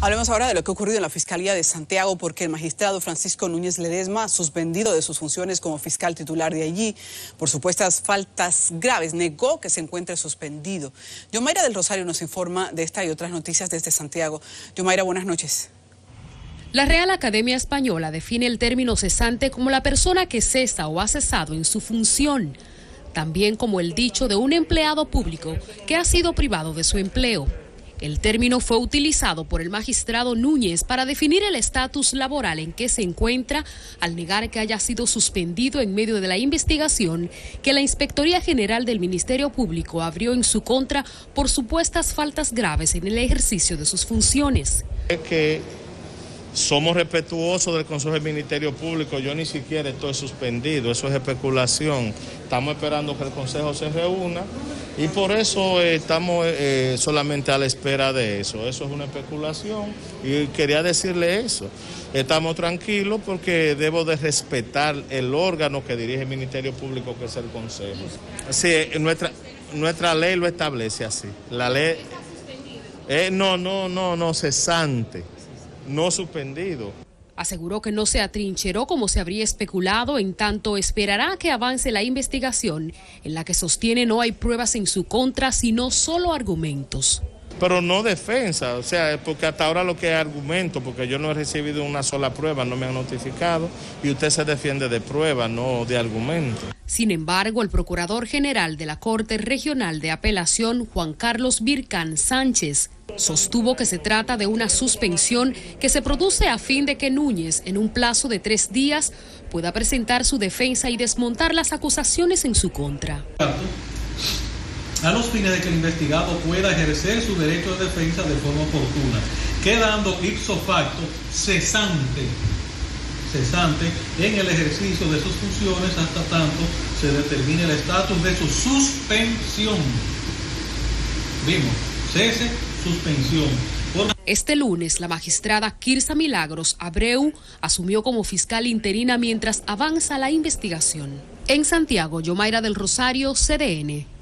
Hablemos ahora de lo que ha ocurrido en la Fiscalía de Santiago, porque el magistrado Francisco Núñez Ledesma, suspendido de sus funciones como fiscal titular de allí por supuestas faltas graves, negó que se encuentre suspendido. Yomayra del Rosario nos informa de esta y otras noticias desde Santiago. Yomayra, buenas noches. La Real Academia Española define el término cesante como la persona que cesa o ha cesado en su función, también como el dicho de un empleado público que ha sido privado de su empleo. El término fue utilizado por el magistrado Núñez para definir el estatus laboral en que se encuentra al negar que haya sido suspendido en medio de la investigación que la Inspectoría General del Ministerio Público abrió en su contra por supuestas faltas graves en el ejercicio de sus funciones. Es que somos respetuosos del Consejo del Ministerio Público, yo ni siquiera estoy suspendido, eso es especulación. Estamos esperando que el Consejo se reúna y por eso estamos solamente a la espera de eso. Eso es una especulación y quería decirle eso. Estamos tranquilos porque debo de respetar el órgano que dirige el Ministerio Público, que es el Consejo. Sí, nuestra ley lo establece así. La ley... No, cesante. No suspendido. Aseguró que no se atrincheró como se habría especulado, en tanto esperará que avance la investigación, en la que sostiene no hay pruebas en su contra, sino solo argumentos. Pero no defensa, o sea, porque hasta ahora lo que es argumento, porque yo no he recibido una sola prueba, no me han notificado, y usted se defiende de prueba, no de argumento. Sin embargo, el Procurador General de la Corte Regional de Apelación, Juan Carlos Vircán Sánchez, sostuvo que se trata de una suspensión que se produce a fin de que Núñez, en un plazo de 3 días, pueda presentar su defensa y desmontar las acusaciones en su contra. A los fines de que el investigado pueda ejercer su derecho de defensa de forma oportuna, quedando ipso facto cesante en el ejercicio de sus funciones hasta tanto se determine el estatus de su suspensión. Vimos, cese, suspensión. Este lunes, la magistrada Kirsa Milagros Abreu asumió como fiscal interina mientras avanza la investigación. En Santiago, Yomayra del Rosario, CDN.